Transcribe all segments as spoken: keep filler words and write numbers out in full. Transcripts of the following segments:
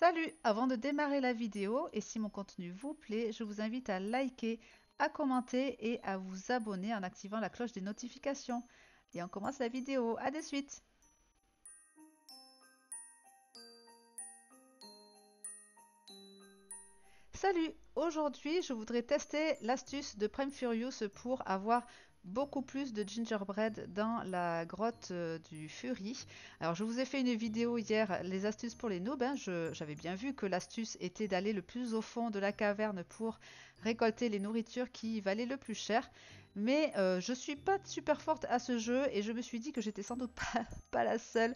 Salut! Avant de démarrer la vidéo, et si mon contenu vous plaît, je vous invite à liker, à commenter et à vous abonner en activant la cloche des notifications. Et on commence la vidéo, à de suite! Salut! Aujourd'hui, je voudrais tester l'astuce de Prime Furious pour avoir beaucoup plus de gingerbread dans la grotte euh, du Fury. Alors je vous ai fait une vidéo hier, les astuces pour les noobs, hein. J'avais bien vu que l'astuce était d'aller le plus au fond de la caverne pour récolter les nourritures qui valaient le plus cher. Mais euh, je suis pas super forte à ce jeu et je me suis dit que j'étais sans doute pas, pas la seule.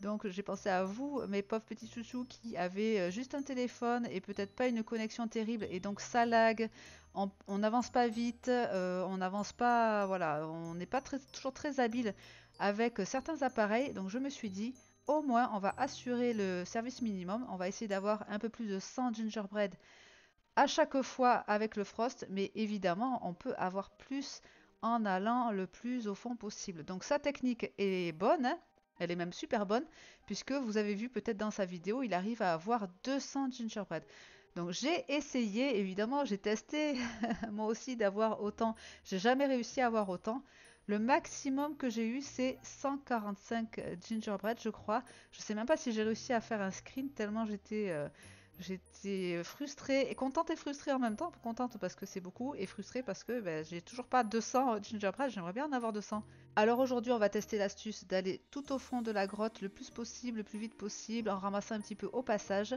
Donc j'ai pensé à vous, mes pauvres petits chouchous qui avaient juste un téléphone et peut-être pas une connexion terrible et donc ça lag, on n'avance pas vite, euh, on n'avance pas, voilà, on n'est pas très, toujours très habile avec certains appareils. Donc je me suis dit, au moins on va assurer le service minimum, on va essayer d'avoir un peu plus de cent gingerbread à chaque fois avec le frost, mais évidemment on peut avoir plus en allant le plus au fond possible. Donc sa technique est bonne, hein. Elle est même super bonne, puisque vous avez vu peut-être dans sa vidéo, il arrive à avoir deux cents gingerbread. Donc j'ai essayé, évidemment, j'ai testé moi aussi d'avoir autant. J'ai jamais réussi à avoir autant. Le maximum que j'ai eu, c'est cent quarante-cinq gingerbread, je crois. Je sais même pas si j'ai réussi à faire un screen, tellement j'étais euh, j'étais frustrée, et contente et frustrée en même temps. Contente parce que c'est beaucoup, et frustrée parce que ben, j'ai toujours pas deux cents gingerbread, j'aimerais bien en avoir deux cents. Alors aujourd'hui, on va tester l'astuce d'aller tout au fond de la grotte le plus possible, le plus vite possible, en ramassant un petit peu au passage,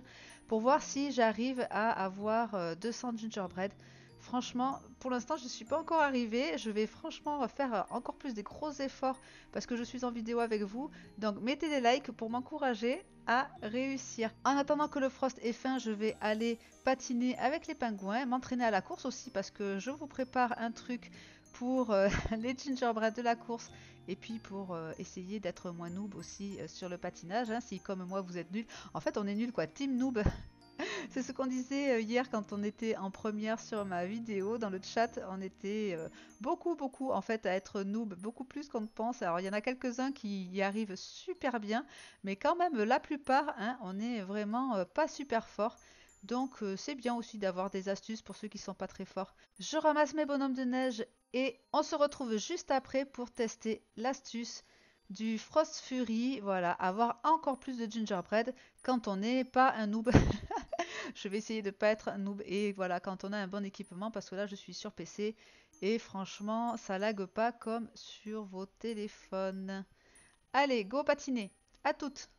pour voir si j'arrive à avoir deux cents gingerbread. Franchement, pour l'instant, je ne suis pas encore arrivée. Je vais franchement faire encore plus des gros efforts parce que je suis en vidéo avec vous. Donc, mettez des likes pour m'encourager à réussir. En attendant que le frost ait fin, je vais aller patiner avec les pingouins, m'entraîner à la course aussi parce que je vous prépare un truc pour euh, les gingerbread de la course et puis pour euh, essayer d'être moins noob aussi euh, sur le patinage, hein, si comme moi vous êtes nuls. En fait on est nuls quoi, team noob. C'est ce qu'on disait hier quand on était en première sur ma vidéo dans le chat, on était euh, beaucoup beaucoup en fait à être noob, beaucoup plus qu'on ne pense. Alors il y en a quelques-uns qui y arrivent super bien, mais quand même la plupart, hein, on est vraiment euh, pas super fort. Donc euh, c'est bien aussi d'avoir des astuces pour ceux qui sont pas très forts. Je ramasse mes bonhommes de neige et on se retrouve juste après pour tester l'astuce du Frost Fury. Voilà, avoir encore plus de gingerbread quand on n'est pas un noob. Je vais essayer de ne pas être un noob et voilà, quand on a un bon équipement, parce que là je suis sur P C et franchement ça lague pas comme sur vos téléphones. Allez, go patiner, à toutes!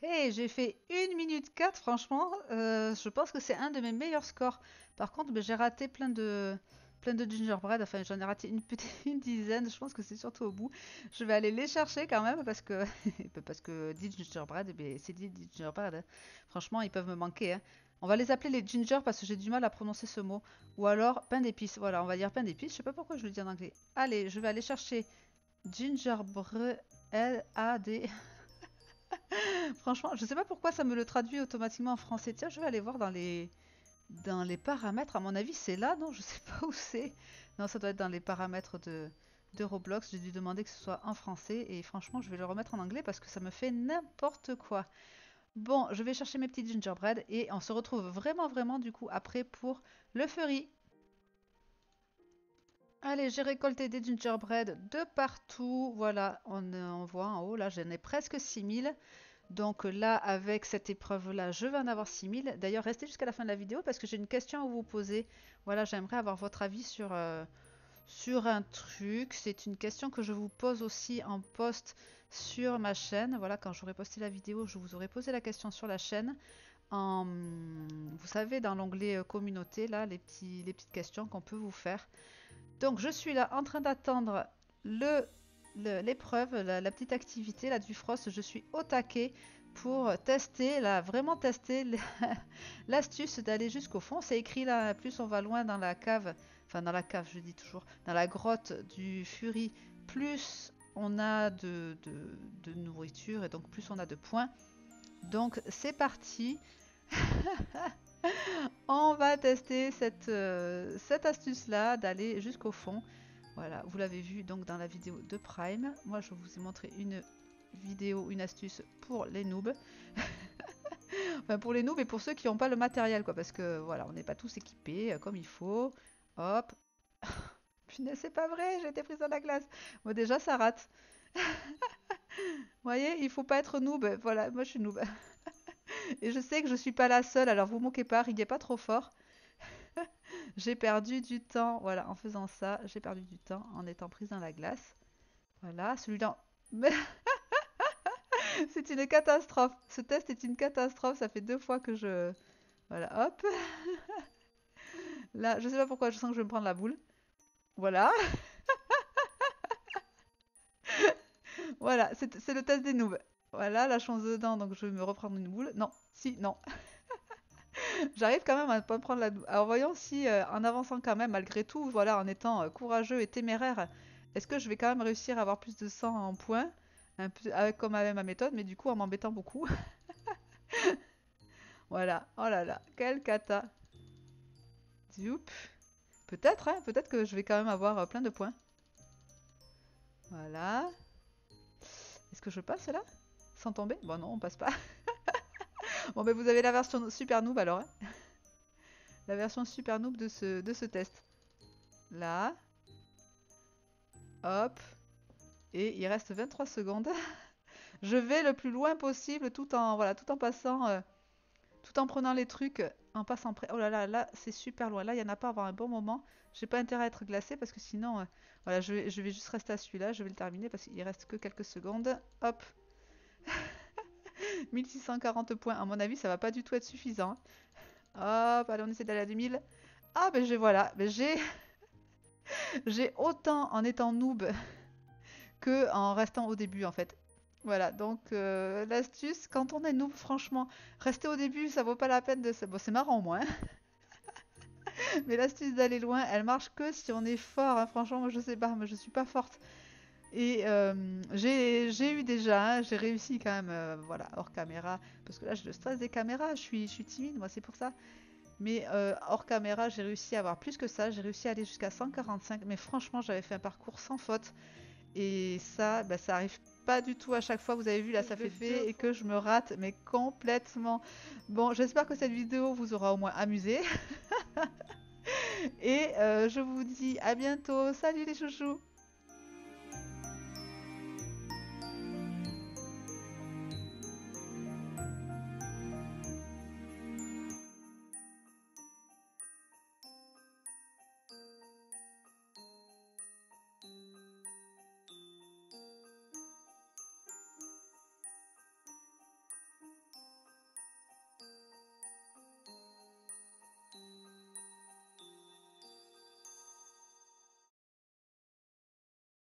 Hey, j'ai fait une minute quatre, franchement, euh, je pense que c'est un de mes meilleurs scores. Par contre, j'ai raté plein de, plein de gingerbread, enfin j'en ai raté une petite une dizaine, je pense que c'est surtout au bout. Je vais aller les chercher quand même, parce que, parce que dix gingerbread, c'est dix gingerbread, hein. Franchement ils peuvent me manquer, hein. On va les appeler les ginger parce que j'ai du mal à prononcer ce mot. Ou alors pain d'épices, voilà, on va dire pain d'épices, je sais pas pourquoi je le dis en anglais. Allez, je vais aller chercher gingerbread, L A D... Franchement, je sais pas pourquoi ça me le traduit automatiquement en français. Tiens, je vais aller voir dans les dans les paramètres. À mon avis, c'est là, non? Je sais pas où c'est. Non, ça doit être dans les paramètres de, de Roblox. J'ai dû demander que ce soit en français. Et franchement, je vais le remettre en anglais parce que ça me fait n'importe quoi. Bon, je vais chercher mes petits gingerbread et on se retrouve vraiment, vraiment du coup après pour le Fury. Allez, j'ai récolté des gingerbread de partout. Voilà, on, on voit en haut, là j'en ai presque six mille. Donc là, avec cette épreuve-là, je vais en avoir six mille. D'ailleurs, restez jusqu'à la fin de la vidéo parce que j'ai une question à vous poser. Voilà, j'aimerais avoir votre avis sur, euh, sur un truc. C'est une question que je vous pose aussi en post sur ma chaîne. Voilà, quand j'aurai posté la vidéo, je vous aurai posé la question sur la chaîne. En, vous savez, dans l'onglet communauté, là, les, petits, les petites questions qu'on peut vous faire. Donc je suis là en train d'attendre le... l'épreuve, la, la petite activité là du frost. Je suis au taquet pour tester, là vraiment tester l'astuce d'aller jusqu'au fond. C'est écrit là, plus on va loin dans la cave, enfin dans la cave je dis toujours, dans la grotte du Fury, plus on a de, de, de nourriture et donc plus on a de points. Donc c'est parti. On va tester cette, euh, cette astuce là d'aller jusqu'au fond. Voilà, vous l'avez vu donc dans la vidéo de Prime. Moi, je vous ai montré une vidéo, une astuce pour les noobs. Enfin, pour les noobs et pour ceux qui n'ont pas le matériel, quoi. Parce que, voilà, on n'est pas tous équipés comme il faut. Hop. Punaise, c'est pas vrai, j'ai été prise dans la glace. Moi, déjà, ça rate. Vous voyez, il faut pas être noob. Voilà, moi, je suis noob. Et je sais que je suis pas la seule, alors vous moquez pas, riguez pas trop fort. J'ai perdu du temps. Voilà, en faisant ça, j'ai perdu du temps en étant prise dans la glace. Voilà, celui-là... C'est une catastrophe. Ce test est une catastrophe. Ça fait deux fois que je... Voilà, hop. Là, je sais pas pourquoi, je sens que je vais me prendre la boule. Voilà. Voilà, c'est le test des noobs. Voilà, la chance dedans, donc je vais me reprendre une boule. Non, si, non. J'arrive quand même à ne pas me prendre la boule. Alors voyons si, euh, en avançant quand même, malgré tout, voilà, en étant euh, courageux et téméraire, est-ce que je vais quand même réussir à avoir plus de sang en points? Un peu, avec comme avec ma méthode, mais du coup en m'embêtant beaucoup. Voilà, oh là là, quel cata. Peut-être, hein, peut-être que je vais quand même avoir plein de points. Voilà. Est-ce que je passe là? Sans tomber? Bon non, on passe pas. Bon ben vous avez la version super noob alors. Hein, la version super noob de ce, de ce test. Là. Hop. Et il reste vingt-trois secondes. Je vais le plus loin possible tout en, voilà, tout en passant, euh, tout en prenant les trucs, en passant près. Oh là là, là c'est super loin. Là, il n'y en a pas à avoir un bon moment. J'ai pas intérêt à être glacé parce que sinon, euh, voilà, je vais, je vais juste rester à celui-là. Je vais le terminer parce qu'il reste que quelques secondes. Hop. mille six cent quarante points. À mon avis, ça va pas du tout être suffisant. Hop, allez, on essaie d'aller à deux mille. Ah, ben j'ai, voilà, ben j'ai... J'ai autant en étant noob... que en restant au début en fait. Voilà, donc euh, l'astuce, quand on est noob, franchement, rester au début, ça vaut pas la peine de... Bon, c'est marrant au moins, hein. Mais l'astuce d'aller loin, elle marche que si on est fort, hein. Franchement, moi je sais pas, mais je suis pas forte. Et euh, j'ai eu déjà, hein, j'ai réussi quand même, euh, voilà, hors caméra, parce que là j'ai le stress des caméras, je suis, je suis timide, moi c'est pour ça. Mais euh, hors caméra, j'ai réussi à avoir plus que ça, j'ai réussi à aller jusqu'à cent quarante-cinq, mais franchement, j'avais fait un parcours sans faute. Et ça, bah, ça arrive pas du tout à chaque fois. Vous avez vu, là, ça fait fait et que je me rate, mais complètement. Bon, j'espère que cette vidéo vous aura au moins amusé. Et euh, je vous dis à bientôt. Salut les chouchous!